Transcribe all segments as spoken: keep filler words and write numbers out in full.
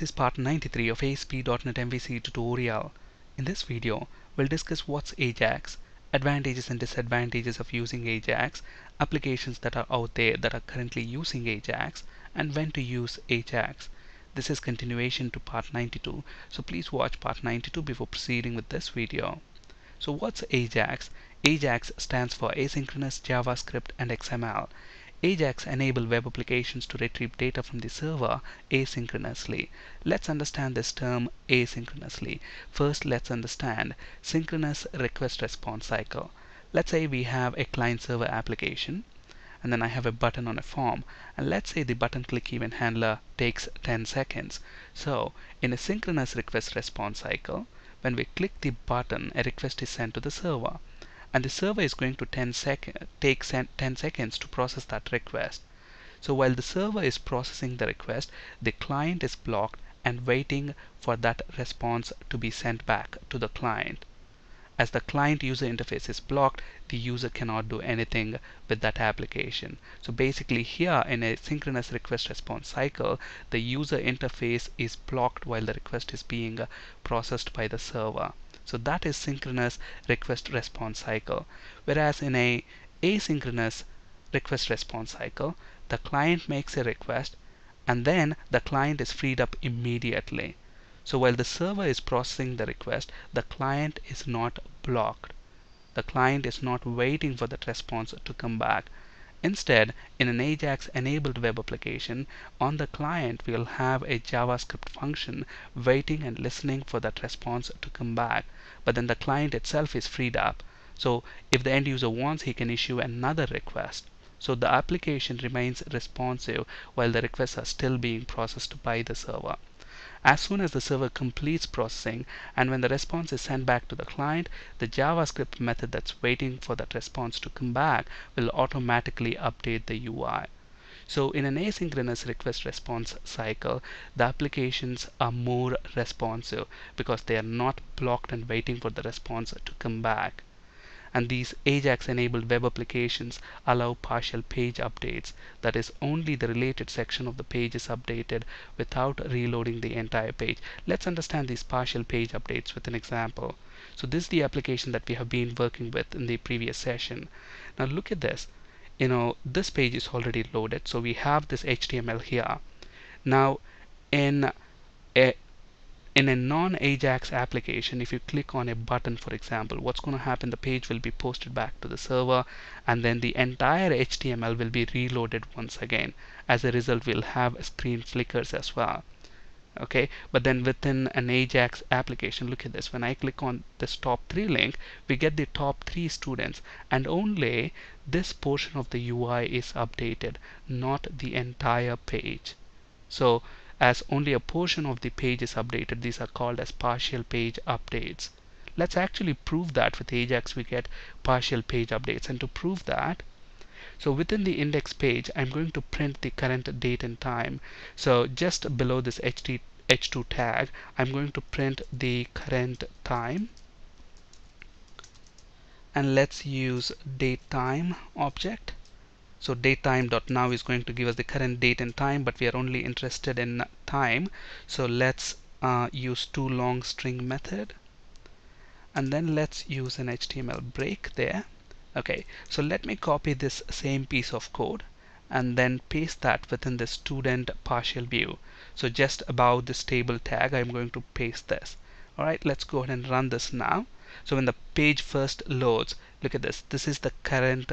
This is part ninety-three of A S P dot net M V C tutorial. In this video, we'll discuss what's AJAX, advantages and disadvantages of using AJAX, applications that are out there that are currently using AJAX, and when to use AJAX. This is continuation to part ninety-two, so please watch part ninety-two before proceeding with this video. So what's AJAX? AJAX stands for Asynchronous JavaScript and X M L. AJAX enable web applications to retrieve data from the server asynchronously. Let's understand this term asynchronously. First, let's understand synchronous request response cycle. Let's say we have a client server application, and then I have a button on a form, and let's say the button click event handler takes ten seconds. So in a synchronous request response cycle, when we click the button, a request is sent to the server, and the server is going to ten sec take ten seconds to process that request. So while the server is processing the request, the client is blocked and waiting for that response to be sent back to the client. As the client user interface is blocked, the user cannot do anything with that application. So basically here in a synchronous request response cycle, the user interface is blocked while the request is being processed by the server. So that is synchronous request response cycle. Whereas in a asynchronous request response cycle, the client makes a request and then the client is freed up immediately. So while the server is processing the request, the client is not blocked. The client is not waiting for that response to come back. Instead, in an AJAX-enabled web application, on the client we'll have a JavaScript function waiting and listening for that response to come back. But then the client itself is freed up. So if the end user wants, he can issue another request. So the application remains responsive while the requests are still being processed by the server. As soon as the server completes processing and when the response is sent back to the client, the JavaScript method that's waiting for that response to come back will automatically update the U I. So in an asynchronous request response cycle, the applications are more responsive because they are not blocked and waiting for the response to come back. And these AJAX-enabled web applications allow partial page updates. That is, only the related section of the page is updated without reloading the entire page. Let's understand these partial page updates with an example. So this is the application that we have been working with in the previous session. Now look at this. You know, this page is already loaded, so we have this H T M L here. Now, in a In a non-AJAX application, if you click on a button, for example, what's going to happen? The page will be posted back to the server, and then the entire H T M L will be reloaded once again. As a result, we'll have screen flickers as well. Okay, but then within an AJAX application, look at this. When I click on this top three link, we get the top three students, and only this portion of the U I is updated, not the entire page. So as only a portion of the page is updated, these are called as partial page updates. Let's actually prove that with AJAX we get partial page updates. And to prove that, so within the index page, I'm going to print the current date and time. So just below this H two tag, I'm going to print the current time. And let's use DateTime object. So datetime.now is going to give us the current date and time, but we are only interested in time. So let's uh, use toLongString method. And then let's use an H T M L break there. Okay, so let me copy this same piece of code and then paste that within the student partial view. So just above this table tag, I'm going to paste this. All right, let's go ahead and run this now. So when the page first loads, look at this. This is the current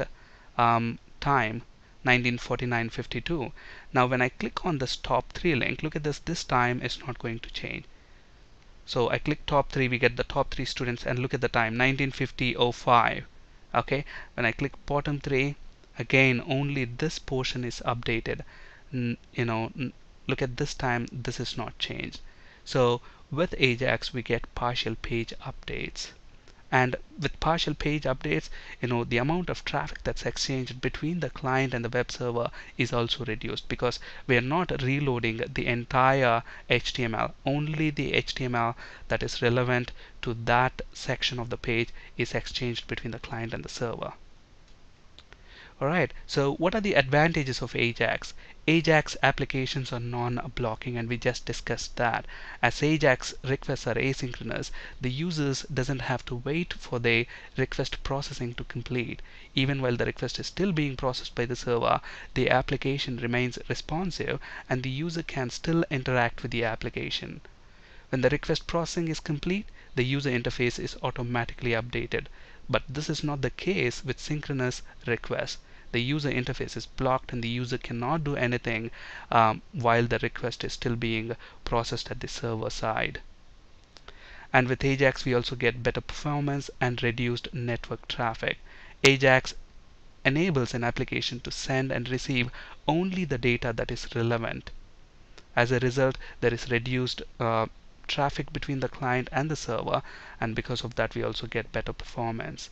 um, time, nineteen forty-nine fifty-two. Now when I click on this top three link, look at this, this time is not going to change. So I click top three, we get the top three students, and look at the time, nineteen fifty oh five. Okay, when I click bottom three, again only this portion is updated. N you know, look at this time, this is not changed. So with AJAX we get partial page updates. And with partial page updates, you know, the amount of traffic that's exchanged between the client and the web server is also reduced because we are not reloading the entire H T M L. Only the H T M L that is relevant to that section of the page is exchanged between the client and the server. Alright, so what are the advantages of AJAX? AJAX applications are non-blocking, and we just discussed that. As AJAX requests are asynchronous, the users doesn't have to wait for the request processing to complete. Even while the request is still being processed by the server, the application remains responsive and the user can still interact with the application. When the request processing is complete, the user interface is automatically updated. But this is not the case with synchronous requests. The user interface is blocked and the user cannot do anything um, while the request is still being processed at the server side. And with AJAX, we also get better performance and reduced network traffic. AJAX enables an application to send and receive only the data that is relevant. As a result, there is reduced uh, traffic between the client and the server, and because of that we also get better performance.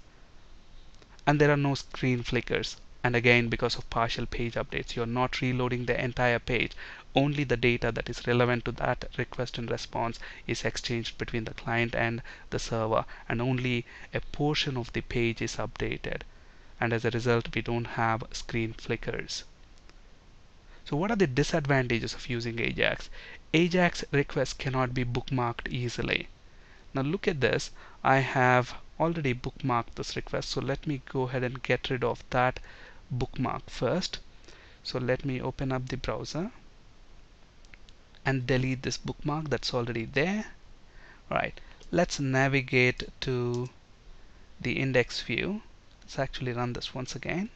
And there are no screen flickers. And again, because of partial page updates, you're not reloading the entire page. Only the data that is relevant to that request and response is exchanged between the client and the server, and only a portion of the page is updated. And as a result, we don't have screen flickers. So what are the disadvantages of using AJAX? AJAX requests cannot be bookmarked easily. Now look at this. I have already bookmarked this request, so let me go ahead and get rid of that bookmark first. So let me open up the browser and delete this bookmark that's already there. Right, let's navigate to the index view. Let's actually run this once again.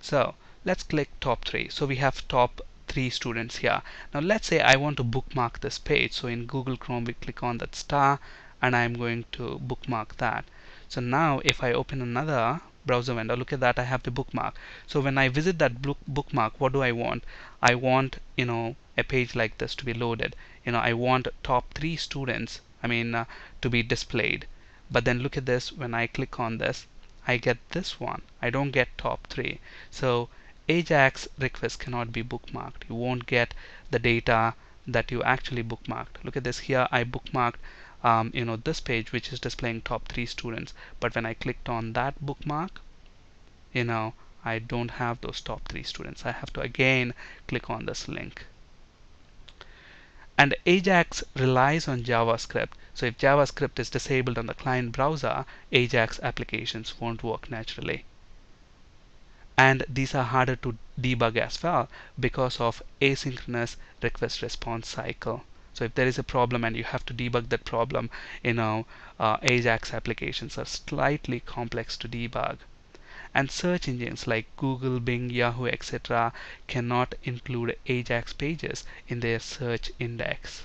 So let's click top three. So we have top three students here. Now let's say I want to bookmark this page. So in Google Chrome we click on that star and I'm going to bookmark that. So now if I open another browser window, look at that, I have the bookmark. So when I visit that bookmark, what do I want? I want, you know, a page like this to be loaded. You know, I want top three students, I mean, uh, to be displayed. But then look at this, when I click on this, I get this one. I don't get top three. So AJAX requests cannot be bookmarked. You won't get the data that you actually bookmarked. Look at this here, I bookmarked Um, you know, this page which is displaying top three students, but when I clicked on that bookmark, you know, I don't have those top three students. I have to again click on this link. And AJAX relies on JavaScript, so if JavaScript is disabled on the client browser, AJAX applications won't work naturally. And these are harder to debug as well because of asynchronous request response cycle. So if there is a problem and you have to debug that problem, you know, uh, AJAX applications are slightly complex to debug. And search engines like Google, Bing, Yahoo, et cetera cannot include AJAX pages in their search index.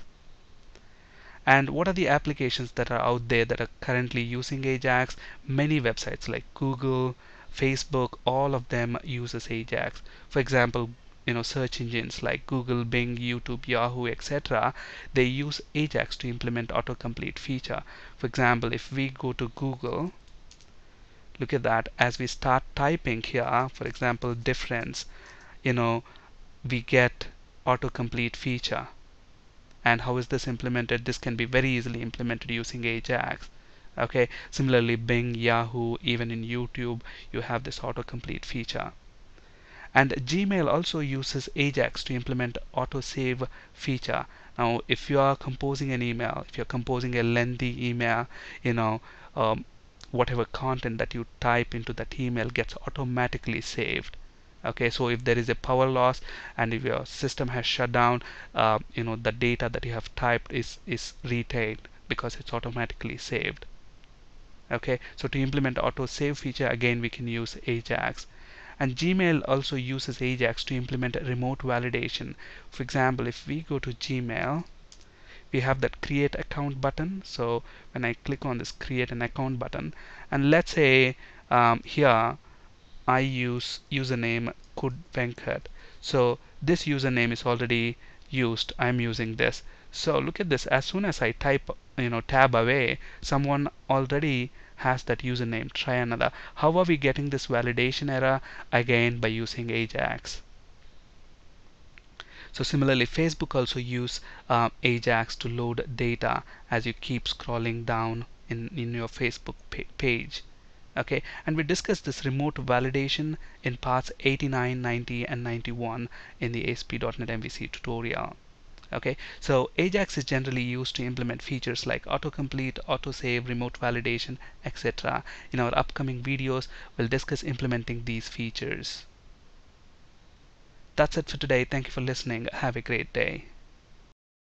And what are the applications that are out there that are currently using AJAX? Many websites like Google, Facebook, all of them uses AJAX. For example, you know, search engines like Google, Bing, YouTube, Yahoo, et cetera, they use AJAX to implement autocomplete feature. For example, if we go to Google, look at that, as we start typing here, for example, difference, you know, we get autocomplete feature. And how is this implemented? This can be very easily implemented using AJAX. Okay, similarly, Bing, Yahoo, even in YouTube, you have this autocomplete feature. And Gmail also uses AJAX to implement autosave feature. Now, if you are composing an email, if you're composing a lengthy email, you know, um, whatever content that you type into that email gets automatically saved. Okay, so if there is a power loss and if your system has shut down, uh, you know, the data that you have typed is is retained because it's automatically saved. Okay, so to implement autosave feature, again we can use AJAX. And Gmail also uses AJAX to implement remote validation. For example, if we go to Gmail, we have that create account button. So when I click on this create an account button, and let's say um, here I use username kudvenkat. So this username is already used. I'm using this. So look at this. As soon as I type, you know, tab away, someone already has that username. Try another. How are we getting this validation error? Again, by using AJAX. So similarly, Facebook also use um, AJAX to load data as you keep scrolling down in, in your Facebook page. Okay, and we discussed this remote validation in parts eighty-nine, ninety and ninety-one in the A S P dot NET M V C tutorial. Okay, so AJAX is generally used to implement features like autocomplete, autosave, remote validation, et cetera. In our upcoming videos, we'll discuss implementing these features. That's it for today. Thank you for listening. Have a great day.